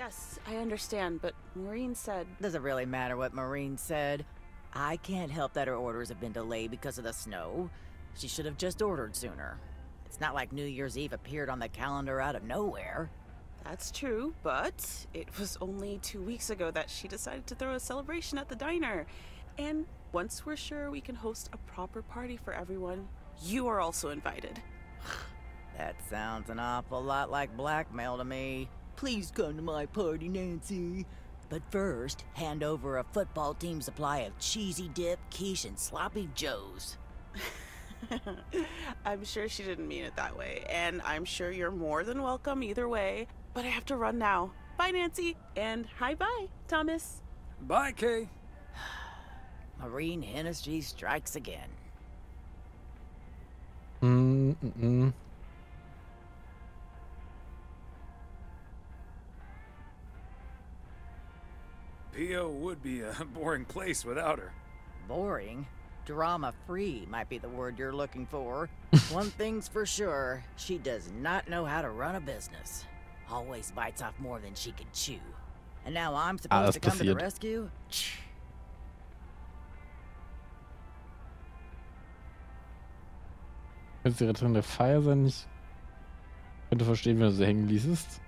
Yes, I understand, but Maureen said... Doesn't really matter what Maureen said. I can't help that her orders have been delayed because of the snow. She should have just ordered sooner. It's not like New Year's Eve appeared on the calendar out of nowhere. That's true, but it was only 2 weeks ago that she decided to throw a celebration at the diner. And once we're sure we can host a proper party for everyone, you are also invited. That sounds an awful lot like blackmail to me. Please come to my party, Nancy. But first, hand over a football team supply of cheesy dip, quiche, and sloppy joes. I'm sure she didn't mean it that way, and I'm sure you're more than welcome either way. But I have to run now. Bye, Nancy, and hi-bye, Thomas. Bye, Kay. Maureen Hennessy strikes again. PO would be a boring place without her. Boring? Drama-free might be the word you're looking for. One thing's for sure, she does not know how to run a business. Always bites off more than she can chew. And now I'm supposed to come to the rescue? Kannst du die Rettung der Feier sein? Ich könnte verstehen, wenn du sie hängen ließest.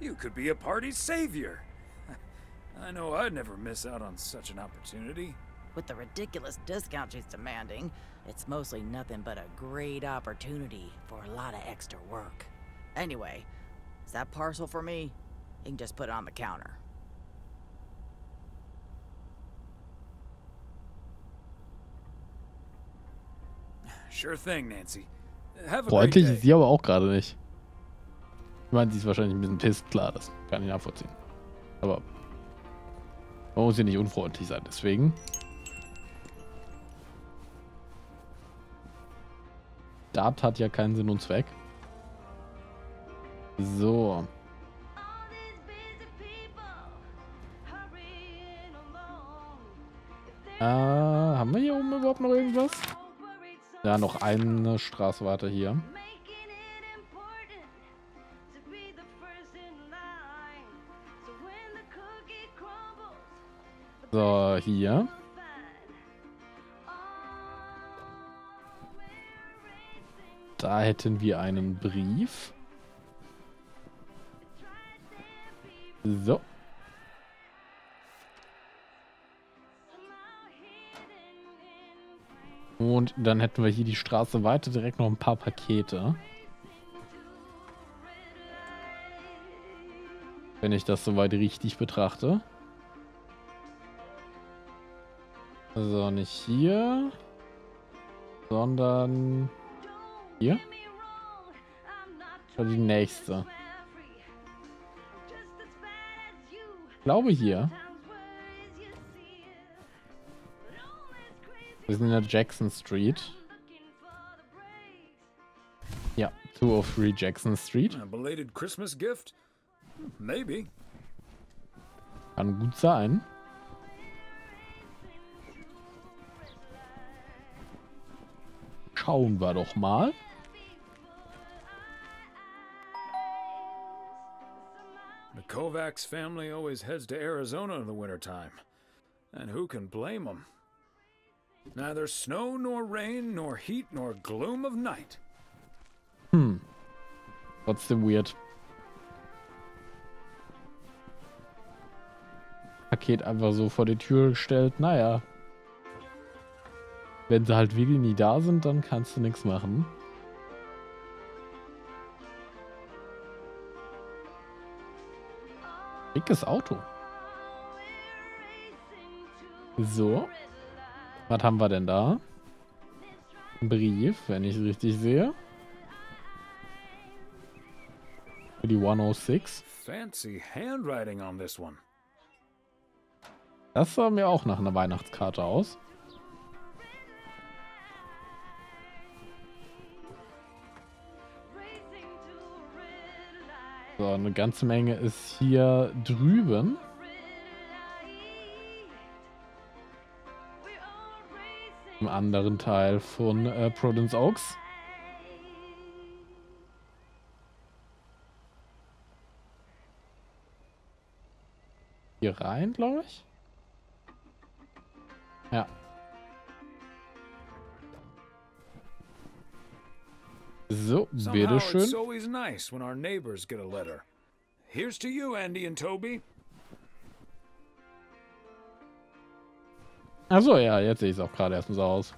You could be a party's savior. I know I'd never miss out on such an opportunity. With the ridiculous discount she's demanding, it's mostly nothing but a great opportunity for a lot of extra work. Anyway, is that parcel for me? You can just put it on the counter. Sure thing, Nancy. Have a great day. Freundlich ist sie aber auch gerade nicht. Ich meine, sie ist wahrscheinlich ein bisschen pisst, klar, das kann ich nachvollziehen. Aber man muss ja nicht unfreundlich sein, deswegen. Dart hat ja keinen Sinn und Zweck. So. Haben wir hier oben überhaupt noch irgendwas? Ja, noch eine Straße weiter hier. So, hier. Da hätten wir einen Brief. So. Und dann hätten wir hier die Straße weiter direkt noch ein paar Pakete. Wenn ich das soweit richtig betrachte. So, nicht hier, sondern hier. Oder die nächste. Ich glaube hier. Wir sind in der Jackson Street. Ja, 203 Jackson Street. A belated Christmas gift? Maybe. Kann gut sein. Schauen wir doch mal. The Kovacs family always heads to Arizona in the wintertime. And who can blame them? Neither snow nor rain nor heat nor gloom of night. Trotzdem weird. Paket einfach so vor die Tür gestellt, naja. Wenn sie halt wirklich nie da sind, dann kannst du nichts machen. Dickes Auto. So. Was haben wir denn da? Ein Brief, wenn ich es richtig sehe. Für die 106. Fancy handwriting on this one. Das sah mir auch nach einer Weihnachtskarte aus. So, eine ganze Menge ist hier drüben. Im anderen Teil von Providence Oaks. hier rein, glaube ich. Ja. So, bitteschön. It's always nice when our neighbors get a letter. Here's to you, Andy and Toby. Achso, ja, jetzt sehe ich es auch gerade erstmal so aus.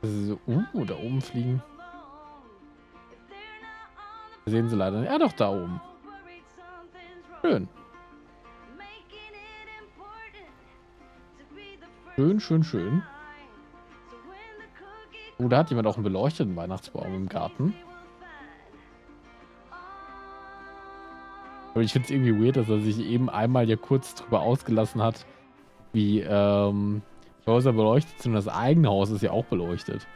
So, da oben fliegen. Sehen sie leider nicht. Ja, doch, da oben. Schön. Schön, schön, schön. Oh, da hat jemand auch einen beleuchteten Weihnachtsbaum im Garten. Aber ich finde es irgendwie weird, dass er sich eben einmal ja kurz drüber ausgelassen hat, wie die Häuser beleuchtet sind und das eigene Haus ist ja auch beleuchtet.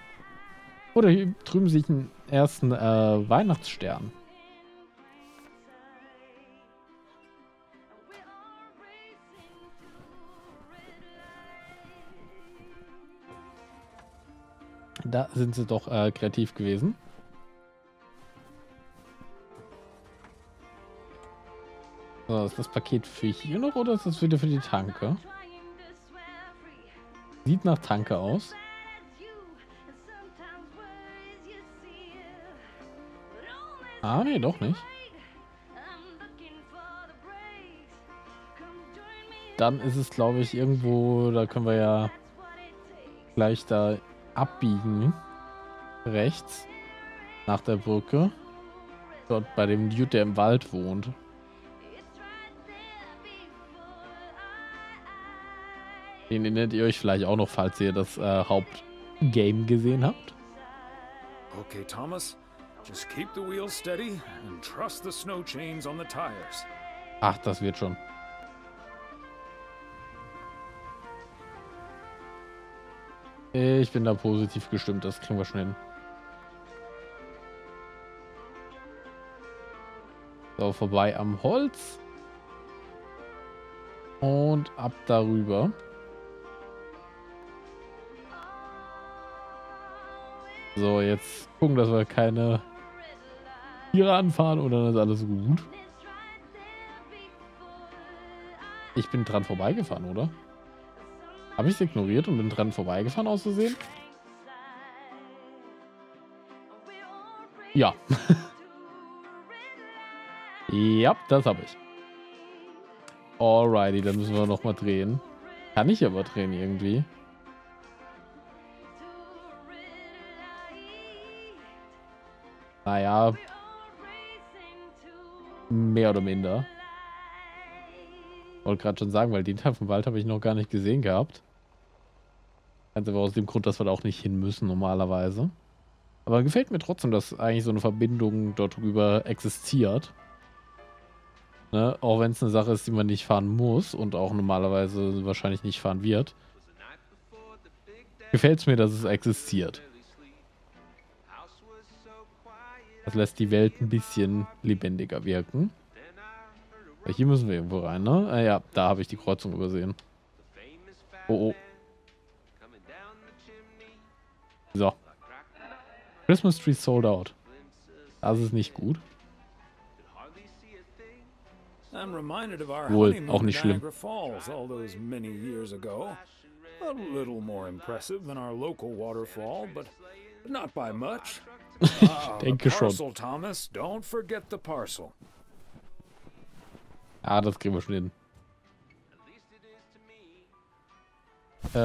Oder hier drüben sehe ich einen ersten Weihnachtsstern. Da sind sie doch kreativ gewesen. So, ist das Paket für hier noch oder ist das wieder für die Tanke? Sieht nach Tanke aus. Ah, nee, doch nicht. Dann ist es, glaube ich, irgendwo, da können wir ja gleich da abbiegen. Rechts. Nach der Brücke. Dort bei dem Dude, der im Wald wohnt. Den erinnert ihr euch vielleicht auch noch, falls ihr das Hauptgame gesehen habt. Okay, Thomas, just keep the wheels steady and trust the snow chains on the tires. Ach, das wird schon. Ich bin da positiv gestimmt, das kriegen wir schon hin. So, vorbei am Holz. Und ab darüber. So, jetzt gucken, dass wir keine Tiere anfahren und dann ist alles gut. Ich bin dran vorbeigefahren, oder? Habe ich es ignoriert und bin dran vorbeigefahren auszusehen? Ja. Ja, das habe ich. Alrighty, dann müssen wir nochmal drehen. Kann ich aber drehen irgendwie. Naja, mehr oder minder. Wollte gerade schon sagen, weil den Teil vom Wald habe ich noch gar nicht gesehen gehabt. Ganz aber aus dem Grund, dass wir da auch nicht hin müssen normalerweise. Aber gefällt mir trotzdem, dass eigentlich so eine Verbindung dort drüber existiert. Ne? Auch wenn es eine Sache ist, die man nicht fahren muss und auch normalerweise wahrscheinlich nicht fahren wird. Gefällt es mir, dass es existiert. Das lässt die Welt ein bisschen lebendiger wirken. Aber hier müssen wir irgendwo rein, ne? Ah ja, da habe ich die Kreuzung übersehen. Oh, oh. So. Christmas Tree sold out. Das ist nicht gut. Wohl, auch nicht schlimm. Ich denke schon. Ah, das kriegen wir schon hin. Das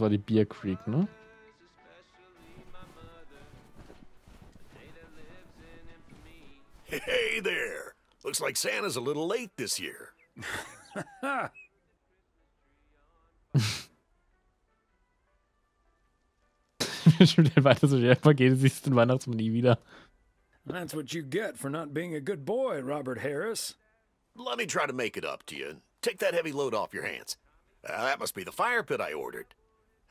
war die Bear Creek, ne? Hey there! Looks like Santa's a little late this year. That's what you get for not being a good boy, Robert Harris. Let me try to make it up to you. Take that heavy load off your hands. That must be the fire pit I ordered.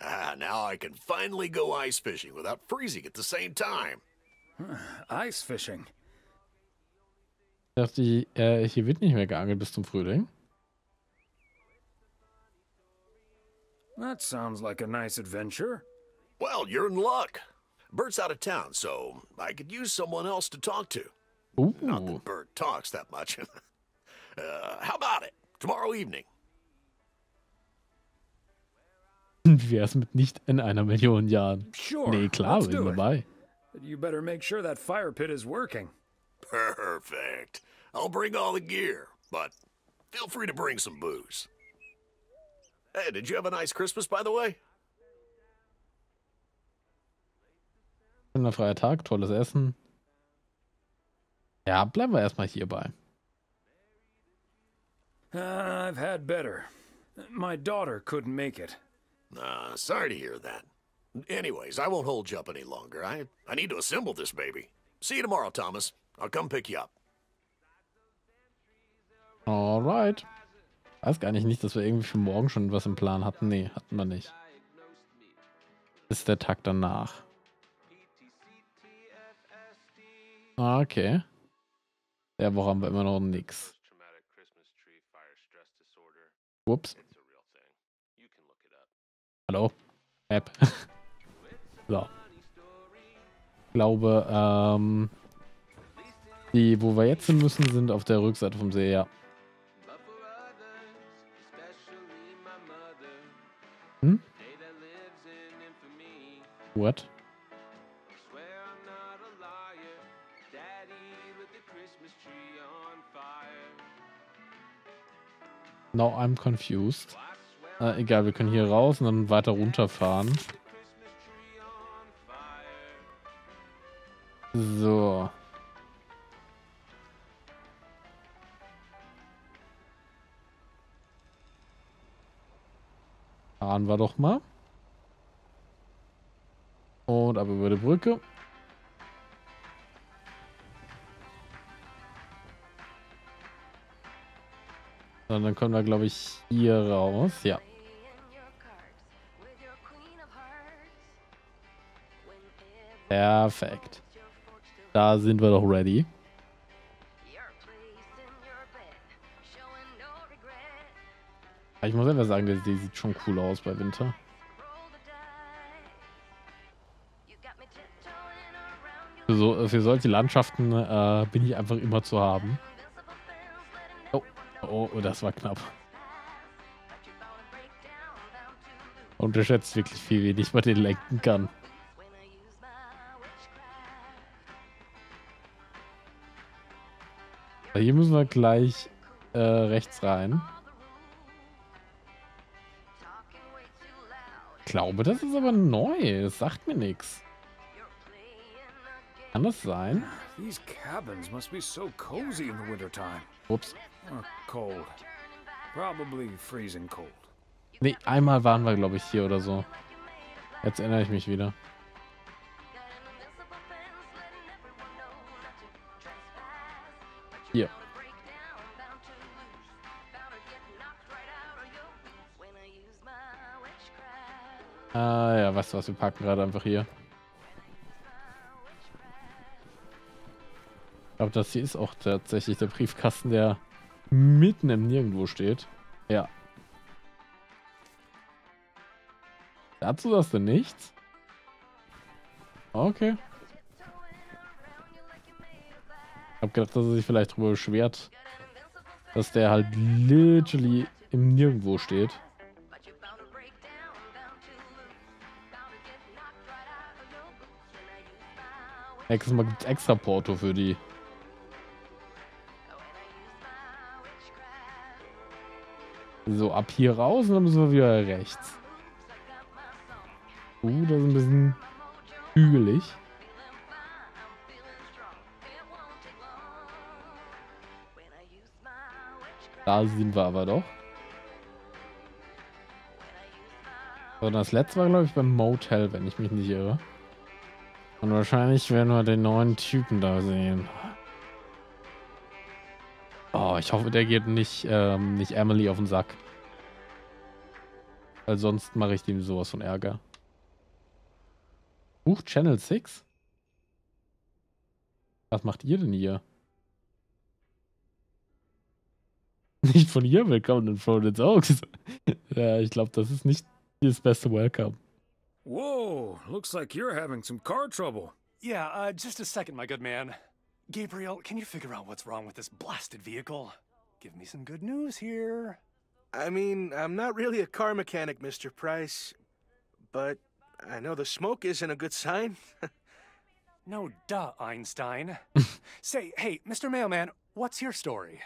Now I can finally go ice fishing without freezing at the same time. Ice fishing. Ich dachte, hier wird nicht mehr geangelt bis zum Frühling. That sounds like a nice adventure. Well, you're in luck. Bert's out of town, so I could use someone else to talk to. Ooh. Not that Bert talks that much. How about it? Tomorrow evening. Wie wär's mit nicht in 1 Million Jahren? Sure. Nee, klar, bin dabei. You better make sure that fire pit is working. Perfect. I'll bring all the gear, but feel free to bring some booze. Hey, did you have a nice Christmas, by the way? Ein freier Tag, tolles Essen. Ja, bleiben wir erstmal hierbei. I've had better. My daughter couldn't make it. Sorry to hear that. Anyways, I won't hold you up any longer. I need to assemble this baby. See you tomorrow, Thomas. I'll come pick you up. Alright. Weiß gar nicht, dass wir irgendwie für morgen schon was im Plan hatten. Nee, hatten wir nicht. Ist der Tag danach. Okay. Der Woche haben wir immer noch nichts. Ups. Hallo? App. So. Ich glaube, die, wo wir jetzt hin müssen, sind auf der Rückseite vom See, ja. Hm? What? Now I'm confused. Egal, wir können hier raus und dann weiter runterfahren. So. Fahren wir doch mal. Und ab über die Brücke. Und dann kommen wir, glaube ich, hier raus. Ja. Perfekt. Da sind wir doch ready. Ich muss einfach sagen, der See sieht schon cool aus bei Winter. Für solche Landschaften bin ich einfach immer zu haben. Oh, das war knapp. Unterschätzt wirklich viel, wie nicht mal den lenken kann. Hier müssen wir gleich rechts rein. Ich glaube, das ist aber neu. Das sagt mir nichts. Kann das sein? These cabins must be so cozy in the wintertime. Ups. Cold. Probably freezing cold. Nee, einmal waren wir, glaube ich, hier oder so. Jetzt erinnere ich mich wieder. Hier. Ah ja, weißt du was, wir parken gerade einfach hier. Ich glaube, das hier ist auch tatsächlich der Briefkasten, der mitten im Nirgendwo steht. Ja. Dazu sagst du nichts? Okay. Ich habe gedacht, dass er sich vielleicht darüber beschwert, dass der halt literally im Nirgendwo steht. Nächstes Mal gibt es extra Porto für die. So, ab hier raus und dann müssen wir wieder rechts. Das ist ein bisschen hügelig. Da sind wir aber doch. So, das letzte war, glaube ich, beim Motel, wenn ich mich nicht irre. Und wahrscheinlich werden wir den neuen Typen da sehen. Oh, ich hoffe, der geht nicht, nicht Emily auf den Sack. Weil sonst mache ich dem sowas von Ärger. Buch Channel 6? Was macht ihr denn hier? Nicht von hier, willkommen in Providence Oaks. Ja, ich glaube, das ist nicht das beste Welcome. Whoa, looks like you're having some car trouble. Yeah, just a second, my good man. Gabriel, can you figure out what's wrong with this blasted vehicle? Give me some good news here. I mean, I'm not really a car mechanic, Mr. Price, but I know the smoke isn't a good sign. No duh, Einstein. Say, hey, Mr. Mailman, what's your story?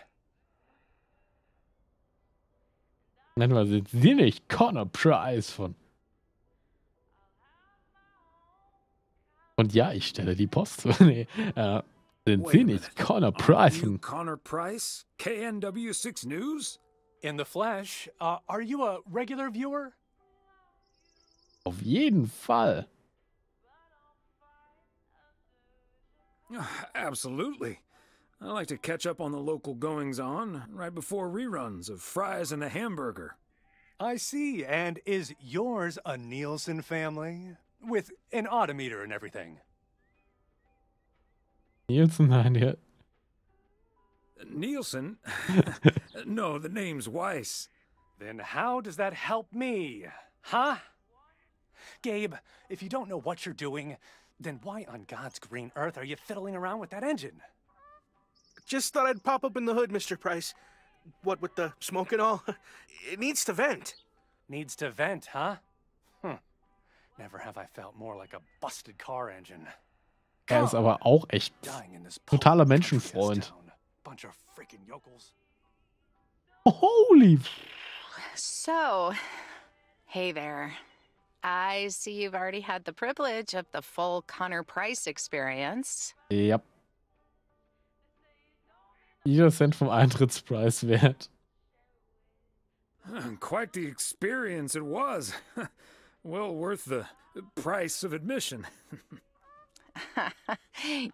Nennen wir sie jetzt nicht Connor Price von. Und ja, ich stelle die Post. Nee, sind sie nicht Connor Price? Connor Price? KNW6 News? In the flesh, are you a regular viewer? Auf jeden Fall. Absolutely. I like to catch up on the local goings-on right before reruns of Fries and the Hamburger. I see. And is yours a Nielsen family? With an odometer and everything. Nielsen, nein, ja. Nielsen? No, the name's Weiss. Then how does that help me? Huh? Gabe, if you don't know what you're doing, then why on God's green earth are you fiddling around with that engine? Just thought I'd pop up in the hood, Mr. Price. What with the smoke and all? It needs to vent. Needs to vent, huh? Never have I felt more like a busted car engine. Ist aber auch echt totaler Menschenfreund. Bunch of freaking yokels. Holy. So, hey there. I see you've already had the privilege of the full Connor Price experience. Yep. Jeder Cent vom Eintrittspreis wert. Quite the experience it was. Well worth the price of admission.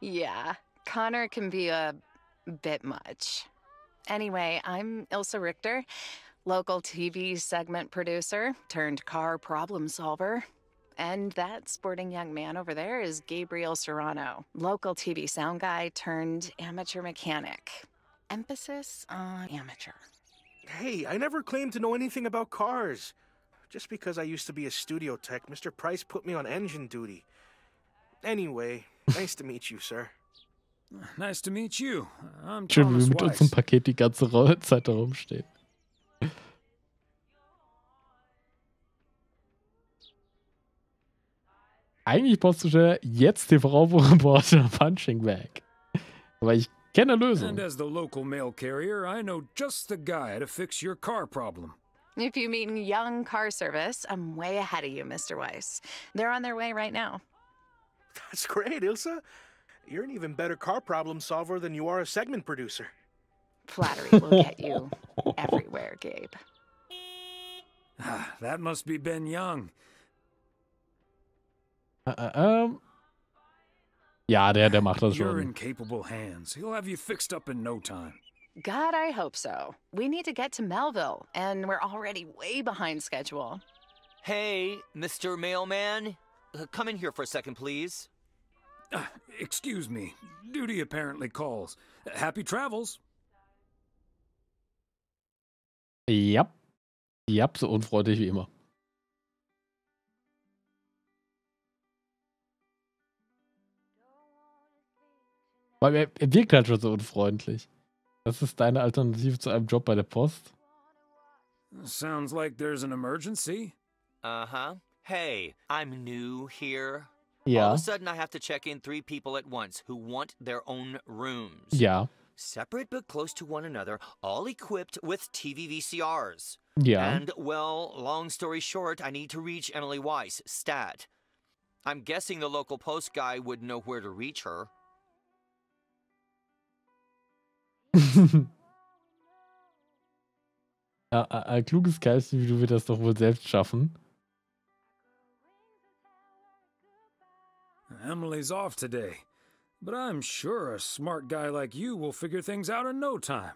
Yeah, Connor can be a bit much. Anyway, I'm Ilsa Richter, local TV segment producer turned car problem solver. And that sporting young man over there is Gabriel Serrano, local TV sound guy turned amateur mechanic. Emphasis on amateur. Hey, I never claimed to know anything about cars. Just because I used to be a studio tech, Mr. Price put me on engine duty. Anyway, nice to meet you, sir. Nice to meet you. I'm Thomas Weiss. Schön, wie mit unserem Paket die ganze Zeit da rumsteht. Eigentlich Postzusteller, jetzt TV-Reporter Punching Bag. Aber ich kenne eine Lösung. And as the local mail carrier, I know just the guy to fix your car problem. If you mean Young Car Service, I'm way ahead of you, Mr. Weiss. They're on their way right now. That's great, Ilsa. You're an even better car problem solver than you are a segment producer. Flattery will get you everywhere, Gabe. That must be Ben Young. Ja, der macht das schon. You're in capable hands. He'll have you fixed up in no time. God, I hope so. We need to get to Melville, and we're already way behind schedule. Hey, Mr. Mailman. Come in here for a second, please. Excuse me. Duty apparently calls. Happy travels. Yep. Yep, so unfreundlich wie immer. Weil er wirkt halt schon so unfreundlich. Das ist deine Alternative zu einem Job bei der Post? Sounds like there's an emergency. Uh-huh. Hey, I'm new here. Yeah. All of a sudden I have to check in 3 people at once who want their own rooms. Yeah. Separate but close to one another, all equipped with TV VCRs. Yeah. And, well, long story short, I need to reach Emily Weiss, stat. I'm guessing the local post guy would know where to reach her. Kluges Geistchen, du wirst das doch wohl selbst schaffen. Emily's off today, but I'm sure a smart guy like you will figure things out in no time.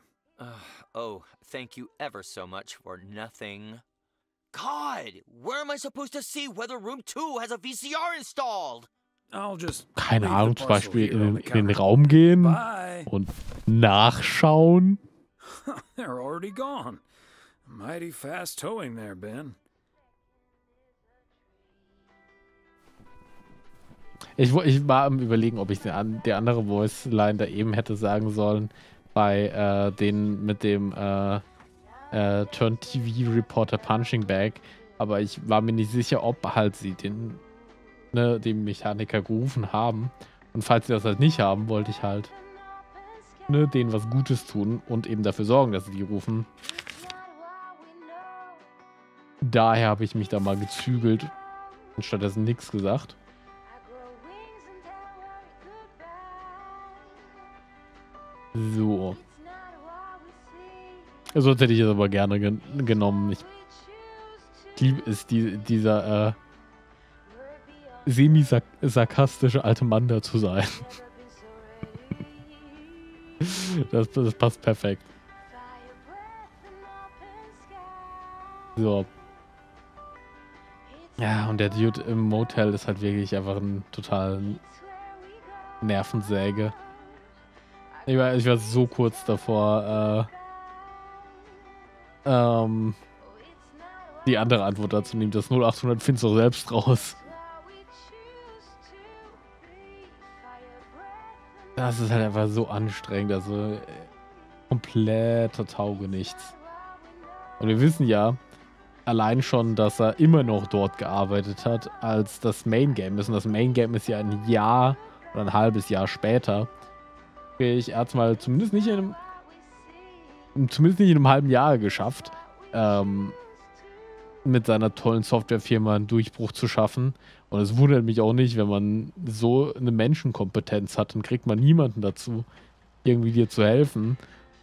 Oh, thank you ever so much for nothing. God, where am I supposed to see whether room 2 has a VCR installed? Keine Ahnung, zum Beispiel in den Raum gehen und nachschauen. They're already gone. Mighty fast towing there, Ben. Ich war am Überlegen, ob ich die andere Voice Line da eben hätte sagen sollen, bei denen mit dem Turn-TV-Reporter Punching Bag, aber ich war mir nicht sicher, ob halt sie den Mechaniker gerufen haben, und falls sie das halt nicht haben, wollte ich halt denen was Gutes tun und eben dafür sorgen, dass sie die rufen. Daher habe ich mich da mal gezügelt und stattdessen nichts gesagt. So. Sonst hätte ich es aber gerne genommen. Ich liebe es, dieser semi-sarkastische alte Mann da zu sein. Das passt perfekt. So. Ja, und der Dude im Motel ist halt wirklich einfach ein total Nervensäge. Ich war so kurz davor, die andere Antwort dazu nehmen. Das 0800 findest du selbst raus. Das ist halt einfach so anstrengend, also kompletter Taugenichts. Und wir wissen ja allein schon, dass er immer noch dort gearbeitet hat, als das Main Game ist. Und das Main Game ist ja ein Jahr oder ein halbes Jahr später. Ich habe es mal zumindest nicht in einem halben Jahr geschafft, mit seiner tollen Softwarefirma einen Durchbruch zu schaffen. Und es wundert mich auch nicht, wenn man so eine Menschenkompetenz hat, dann kriegt man niemanden dazu, irgendwie dir zu helfen.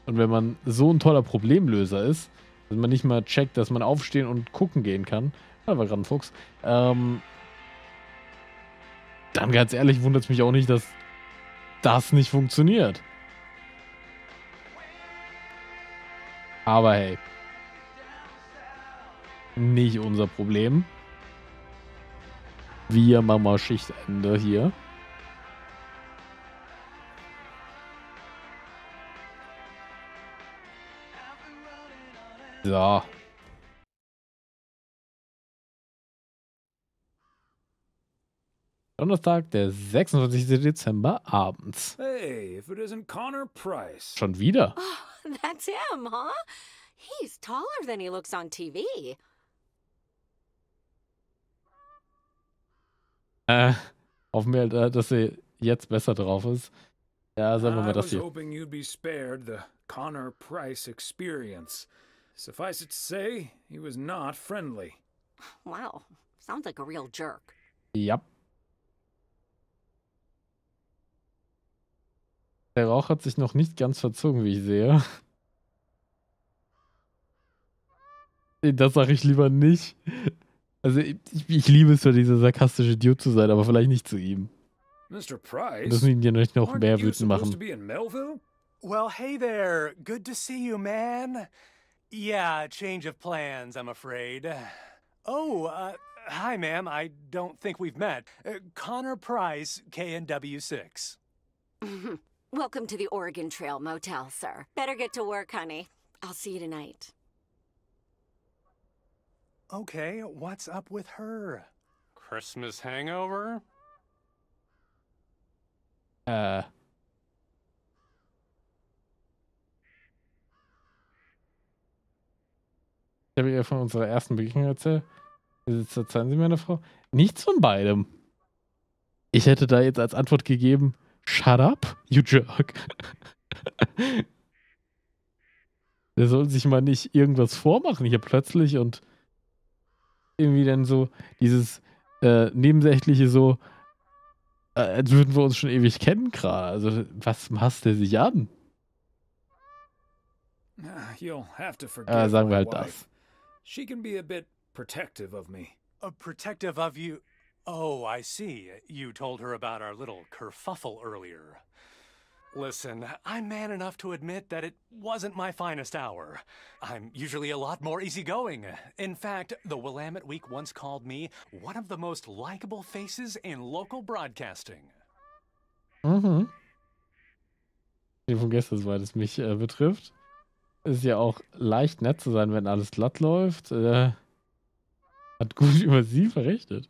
Und wenn man so ein toller Problemlöser ist, dass man nicht mal checkt, dass man aufstehen und gucken gehen kann. Da war gerade ein Fuchs. Dann ganz ehrlich wundert es mich auch nicht, dass das nicht funktioniert. Aber hey. Nicht unser Problem. Wir machen mal Schichtende hier. So. Donnerstag, der 26. Dezember abends. Hey, if it isn't Connor Price. Schon wieder. Oh, that's him, huh? He's taller than he looks on TV. Hoffen wir, dass er jetzt besser drauf ist. Ja, sagen wir mal das hier. I was hoping you'd be spared the Connor Price experience. Suffice it to say, he was not friendly. Wow, sounds like a real jerk. Yep. Der Rauch hat sich noch nicht ganz verzogen, wie ich sehe. Das sage ich lieber nicht. Also ich liebe es, für dieser sarkastische Dude zu sein, aber vielleicht nicht zu ihm. Mr. Price, das müssen wir natürlich noch mehr wütend machen. Well, hey there. Good to see you, man. Yeah, change of plans, I'm afraid. Oh, hi, ma'am. I don't think we've met. Connor Price, KNW6. Welcome to the Oregon Trail Motel, sir. Better get to work, honey. I'll see you tonight. Okay, what's up with her? Christmas hangover? Ich habe ihr von unserer ersten Begegnung erzählt. Verzeihen Sie, meine Frau. Nichts von beidem. Ich hätte da jetzt als Antwort gegeben: Shut up, you jerk. Der soll sich mal nicht irgendwas vormachen hier plötzlich und irgendwie dann so dieses nebensächliche so, als würden wir uns schon ewig kennen gerade. Also was maßt der sich an? Sagen wir halt das. She can be a bit protective of me. Protective of you? Oh, I see. You told her about our little kerfuffle earlier. Listen, I'm man enough to admit that it wasn't my finest hour. I'm usually a lot more easygoing. In fact, the Willamette Week once called me one of the most likable faces in local broadcasting. Mhm. Von gestern, soweit es mich betrifft. Ist ja auch leicht nett zu sein, wenn alles glatt läuft. Hat gut über sie verrichtet.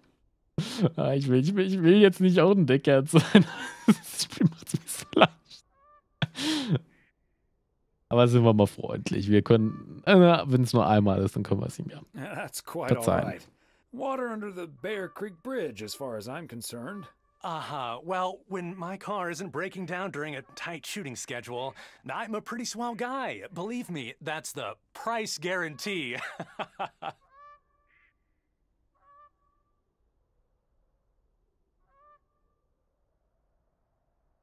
Ich will jetzt nicht auch ein Dickhead sein. Das Spiel macht es mir so leicht. Aber sind wir mal freundlich. Wir können, wenn es nur einmal ist, dann können wir es ihm ja verzeihen. Water under the Bear Creek Bridge, as far as I'm concerned. Uh-huh. Well, when my car isn't breaking down during a tight shooting schedule, I'm a pretty swell guy. Believe me, that's the Price guarantee.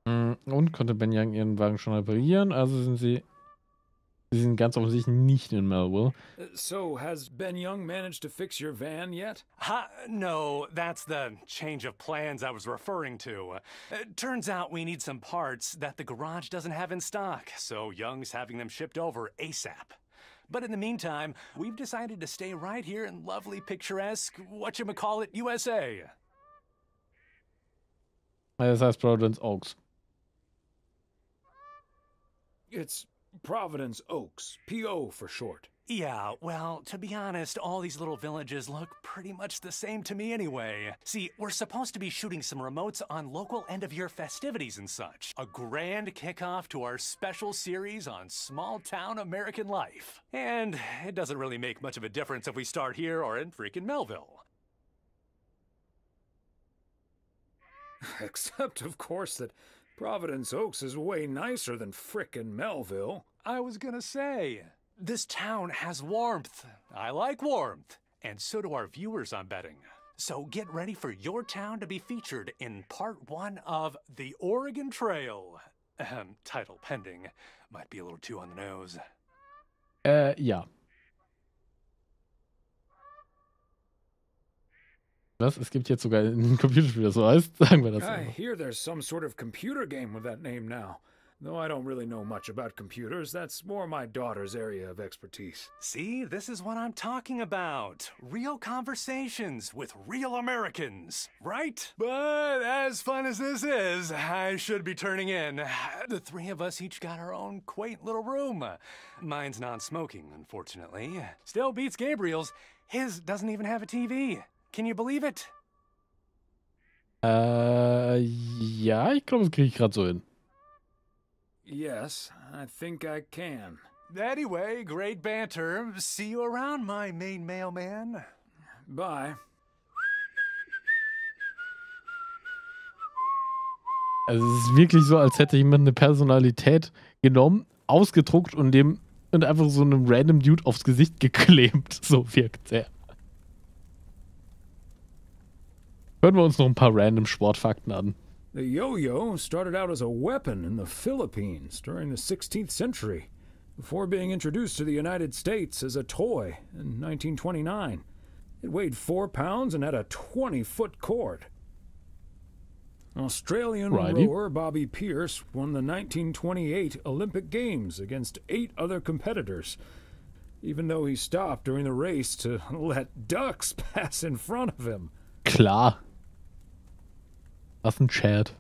Und konnte Ben Young ihren Wagen schon reparieren, also sind sie sind ganz offensichtlich nicht in Melville. So, has Ben Young managed to fix your van yet? No, that's the change of plans I was referring to. Turns out we need some parts that the garage doesn't have in stock, so Young's having them shipped over ASAP. But in the meantime, we've decided to stay right here in lovely, picturesque, whatchamacallit, USA. Das heißt Providence Oaks. It's Providence Oaks, PO for short. Yeah, well, to be honest, all these little villages look pretty much the same to me anyway. See, we're supposed to be shooting some remotes on local end-of-year festivities and such. A grand kickoff to our special series on small-town American life. And it doesn't really make much of a difference if we start here or in freaking Melville. Except, of course, that Providence Oaks is way nicer than frickin' Melville. I was gonna say, this town has warmth. I like warmth. And so do our viewers, I'm betting. So get ready for your town to be featured in Part 1 of The Oregon Trail. Title pending. Might be a little too on the nose. Ja. Was? Es gibt jetzt sogar ein Computerspiel, das so heißt. Sagen wir das mal. I hear there's some sort of computer game with that name now. Though I don't really know much about computers, that's more my daughter's area of expertise. See, this is what I'm talking about. Real conversations with real Americans, right? But as fun as this is, I should be turning in. The three of us each got our own quaint little room. Mine's non-smoking, unfortunately. Still beats Gabriel's. His doesn't even have a TV. Can you believe it? Ja, ich glaube, das kriege ich gerade so hin. Yes, I think I can. Anyway, great banter. See you around, my main mailman. Bye. Also es ist wirklich so, als hätte jemand eine Personalität genommen, ausgedruckt und dem und einfach so einem random Dude aufs Gesicht geklebt. So wirkt er. Hören wir uns noch ein paar random Sportfakten an. The yo-yo started out as a weapon in the Philippines during the 16th century, before being introduced to the United States as a toy in 1929. It weighed 4 pounds and had a 20-foot cord. Australian rower Bobby Pearce won the 1928 Olympic Games against 8 other competitors, even though he stopped during the race to let ducks pass in front of him. Klar. Was ein Chat.